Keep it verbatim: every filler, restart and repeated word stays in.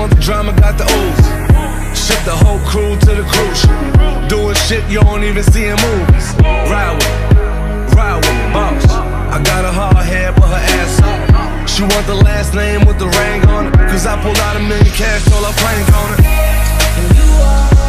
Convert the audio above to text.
want the drama, got the ooze. Ship the whole crew to the cruise. Doing shit you don't even see in movies. Ride with, ride with, boss. I got a hard head, but her ass up. She want the last name with the ring on it, cause I pulled out a million cash, all I plain on it.